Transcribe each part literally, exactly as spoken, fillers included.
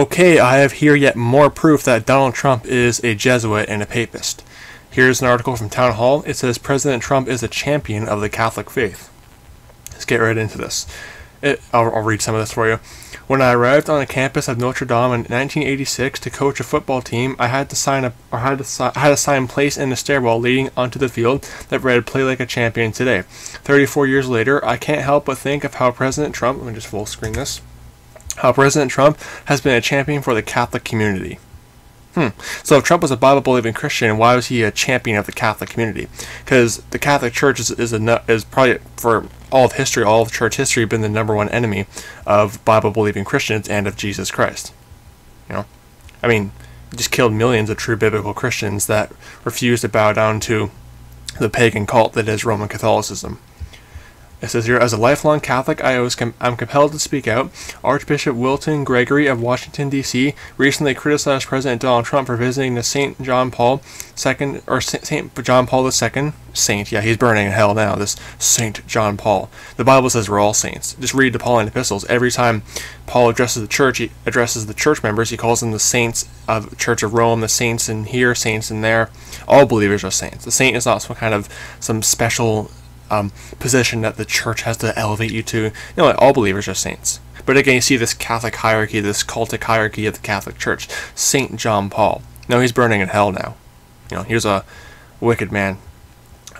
Okay, I have here yet more proof that Donald Trump is a Jesuit and a papist. Here's an article from Town Hall. It says President Trump is a champion of the Catholic faith. Let's get right into this. It, I'll, I'll read some of this for you. When I arrived on the campus of Notre Dame in nineteen eighty-six to coach a football team, I had to sign up, or had to si had a sign placed in the stairwell leading onto the field that read "Play like a champion today." thirty-four years later, I can't help but think of how President Trump. Let me just full screen this. How President Trump has been a champion for the Catholic community. Hmm. So if Trump was a Bible-believing Christian, why was he a champion of the Catholic community? Because the Catholic Church is is, a, is probably, for all of history, all of church history, been the number one enemy of Bible-believing Christians and of Jesus Christ. You know, I mean, it just killed millions of true biblical Christians that refused to bow down to the pagan cult that is Roman Catholicism. It says here, as a lifelong Catholic, I was com I'm compelled to speak out. Archbishop Wilton Gregory of Washington, D C recently criticized President Donald Trump for visiting the Saint John Paul II, or Saint John Paul the Second, Saint, yeah, he's burning in hell now, this Saint John Paul. The Bible says we're all saints. Just read the Pauline epistles. Every time Paul addresses the church, he addresses the church members, he calls them the saints of the Church of Rome, the saints in here, saints in there. All believers are saints. The saint is not some kind of, some special Um, position that the church has to elevate you to. You know, like, all believers are saints. But again, you see this Catholic hierarchy, this cultic hierarchy of the Catholic Church. Saint John Paul. No, he's burning in hell now. You know, here's a wicked man.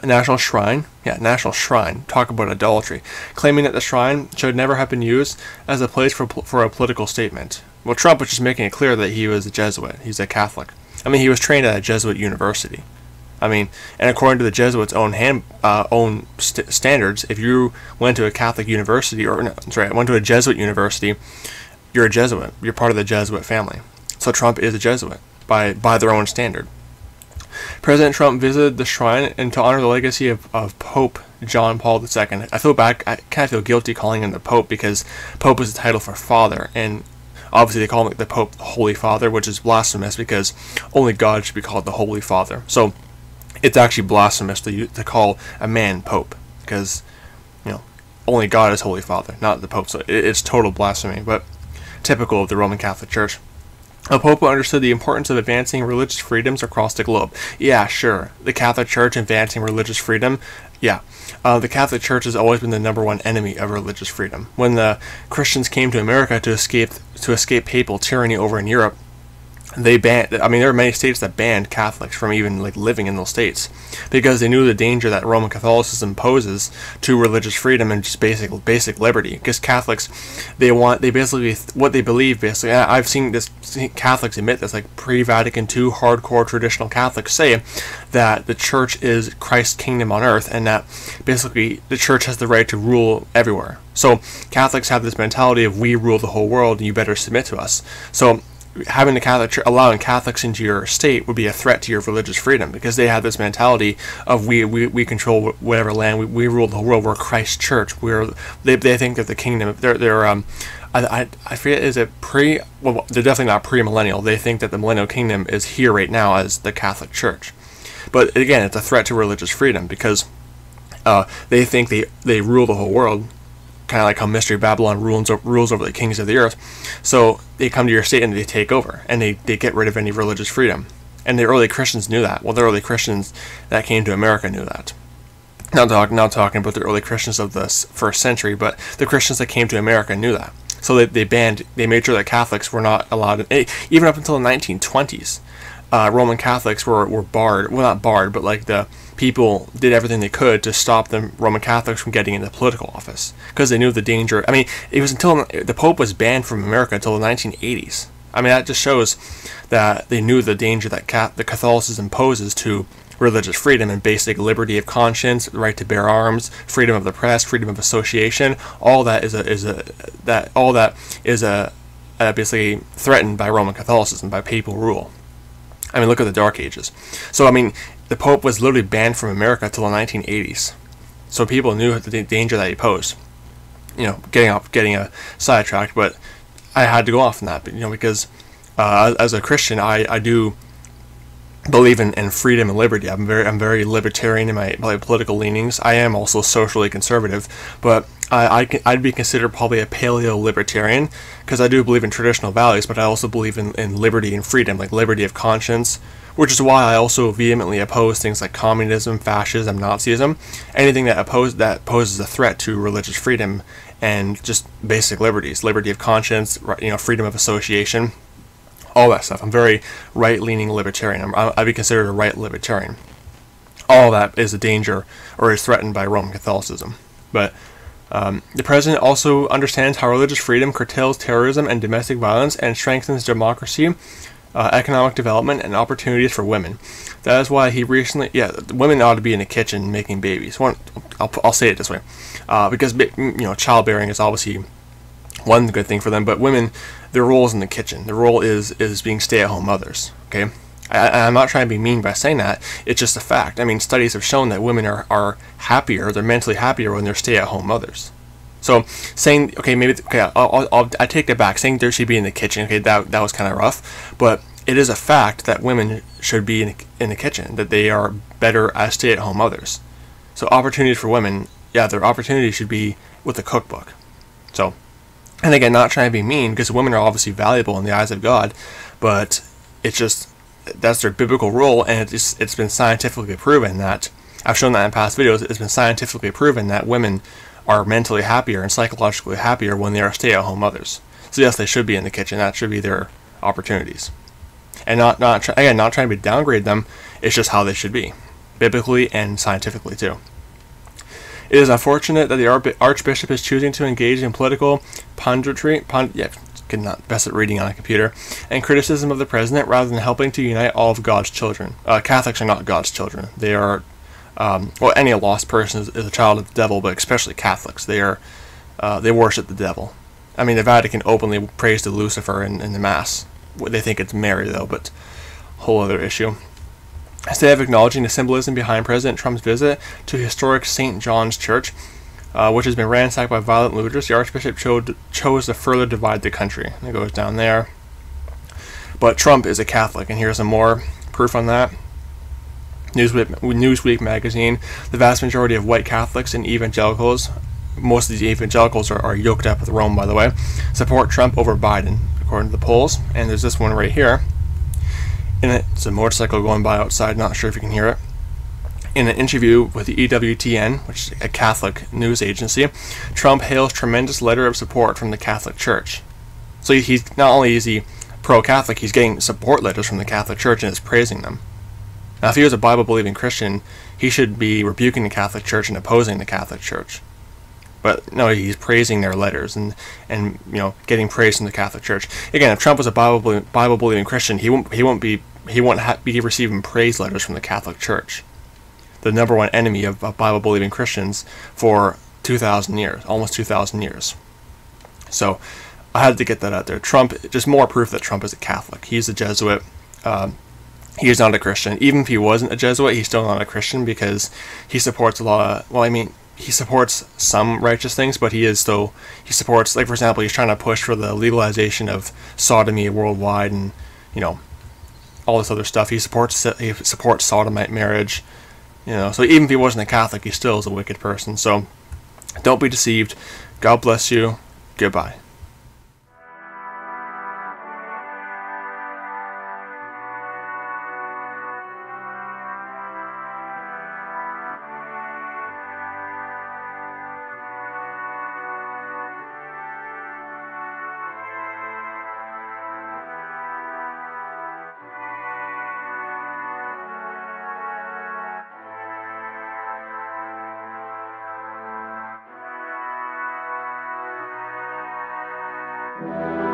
National Shrine. Yeah, National Shrine. Talk about idolatry. Claiming that the shrine should never have been used as a place for, for a political statement. Well, Trump was just making it clear that he was a Jesuit. He's a Catholic. I mean, he was trained at a Jesuit university. I mean, and according to the Jesuits' own hand, uh, own st standards, if you went to a Catholic university, or no, sorry, went to a Jesuit university, you're a Jesuit. You're part of the Jesuit family. So Trump is a Jesuit by by their own standard. President Trump visited the shrine and to honor the legacy of, of Pope John Paul the Second. I feel back. I kind of feel guilty calling him the Pope because Pope is the title for father, and obviously they call him the Pope the Holy Father, which is blasphemous because only God should be called the Holy Father. So it's actually blasphemous to, to call a man Pope, because, you know, only God is Holy Father, not the Pope, so it, it's total blasphemy, but typical of the Roman Catholic Church. The Pope understood the importance of advancing religious freedoms across the globe. Yeah, sure, the Catholic Church advancing religious freedom, yeah. Uh, the Catholic Church has always been the number one enemy of religious freedom. When the Christians came to America to escape, to escape papal tyranny over in Europe, they banned, I mean, there are many states that banned Catholics from even, like, living in those states because they knew the danger that Roman Catholicism poses to religious freedom and just basic, basic liberty. Because Catholics, they want, they basically, what they believe, basically, and I've seen this, seen Catholics admit this, like, pre-Vatican Two hardcore traditional Catholics say that the church is Christ's kingdom on earth and that basically the church has the right to rule everywhere. So Catholics have this mentality of we rule the whole world and you better submit to us. So having the Catholic Church, allowing Catholics into your state would be a threat to your religious freedom because they have this mentality of we we, we control whatever land, we, we rule the whole world, we're Christ's church, we're, they, they think that the kingdom, they're, they're um, I, I, I forget, is it pre, well, they're definitely not pre-millennial, they think that the millennial kingdom is here right now as the Catholic Church. But again, it's a threat to religious freedom because uh, they think they, they rule the whole world, kind of like how Mystery Babylon rules, rules over the kings of the earth. So they come to your state and they take over, and they, they get rid of any religious freedom. And the early Christians knew that. Well, the early Christians that came to America knew that. Not, talk, not talking about the early Christians of the first century, but the Christians that came to America knew that. So they, they banned, they made sure that Catholics were not allowed, in, even up until the nineteen twenties, uh, Roman Catholics were, were barred, well not barred, but like the people did everything they could to stop the Roman Catholics from getting into political office because they knew the danger. I mean, it was until the Pope was banned from America until the nineteen eighties. I mean, that just shows that they knew the danger that Catholic, the Catholicism poses to religious freedom and basic liberty of conscience, the right to bear arms, freedom of the press, freedom of association. All that is a is a that all that is a uh, basically threatened by Roman Catholicism, by papal rule. I mean, look at the Dark Ages. So I mean, the Pope was literally banned from America until the nineteen eighties, so people knew the danger that he posed. You know, getting off, getting a sidetracked, but I had to go off on that. But, you know, because uh, as a Christian, I I do believe in, in freedom and liberty. I'm very I'm very libertarian in my, my political leanings. I am also socially conservative, but I, I can, I'd be considered probably a paleo-libertarian, because I do believe in traditional values, but I also believe in, in liberty and freedom, like liberty of conscience, which is why I also vehemently oppose things like communism, fascism, Nazism, anything that oppose, that poses a threat to religious freedom and just basic liberties, liberty of conscience, you know, freedom of association, all that stuff. I'm very right-leaning libertarian. I'm, I'd be considered a right libertarian. All that is a danger or is threatened by Roman Catholicism. But Um, the president also understands how religious freedom curtails terrorism and domestic violence and strengthens democracy, uh, economic development, and opportunities for women. That is why he recently, yeah, women ought to be in the kitchen making babies. One, I'll, I'll say it this way, uh, because, you know, childbearing is obviously one good thing for them, but women, their role is in the kitchen. Their role is, is being stay-at-home mothers, okay? I, I'm not trying to be mean by saying that. It's just a fact. I mean, studies have shown that women are, are happier, they're mentally happier when they're stay-at-home mothers. So saying, okay, maybe, okay, I'll, I'll, I'll, I take that back. Saying they should be in the kitchen, okay, that, that was kind of rough. But it is a fact that women should be in, in the kitchen, that they are better as stay-at-home mothers. So opportunities for women, yeah, their opportunity should be with a cookbook. So, and again, not trying to be mean, because women are obviously valuable in the eyes of God, but it's just, that's their biblical role, and it's it's been scientifically proven that, I've shown that in past videos, it's been scientifically proven that women are mentally happier and psychologically happier when they are stay-at-home mothers. So yes, they should be in the kitchen. That should be their opportunities. And not, not again, not trying to downgrade them, it's just how they should be, biblically and scientifically too. It is unfortunate that the Archbishop is choosing to engage in political punditry, pund, yeah, could not best at reading on a computer, and criticism of the president rather than helping to unite all of God's children. Uh, Catholics are not God's children. They are, um, well, any lost person is, is a child of the devil, but especially Catholics. They are, uh, they worship the devil. I mean, the Vatican openly prays to Lucifer in, in the Mass. They think it's Mary, though, but whole other issue. Instead of acknowledging the symbolism behind President Trump's visit to historic Saint John's Church, Uh, which has been ransacked by violent looters, the Archbishop cho chose to further divide the country. And it goes down there. But Trump is a Catholic, and here's some more proof on that. Newsweek, Newsweek magazine, the vast majority of white Catholics and evangelicals, most of the evangelicals are, are yoked up with Rome, by the way, support Trump over Biden, according to the polls. And there's this one right here. And it's a motorcycle going by outside, not sure if you can hear it. In an interview with the E W T N, which is a Catholic news agency, Trump hails tremendous letter of support from the Catholic Church. So he's not only is he pro-Catholic, he's getting support letters from the Catholic Church and is praising them. Now, if he was a Bible-believing Christian, he should be rebuking the Catholic Church and opposing the Catholic Church. But no, he's praising their letters and, and you know, getting praise from the Catholic Church. Again, if Trump was a Bible Bible-believing Christian, he won't he won't be he won't ha be receiving praise letters from the Catholic Church, the number one enemy of Bible-believing Christians for two thousand years, almost two thousand years. So I had to get that out there. Trump, just more proof that Trump is a Catholic. He's a Jesuit. Um, he is not a Christian. Even if he wasn't a Jesuit, he's still not a Christian, because he supports a lot of, well, I mean, he supports some righteous things, but he is still, he supports, like, for example, he's trying to push for the legalization of sodomy worldwide and, you know, all this other stuff. He supports, he supports sodomite marriage. You know, so even if he wasn't a Catholic, he still is a wicked person. So don't be deceived. God bless you. Goodbye. Thank you.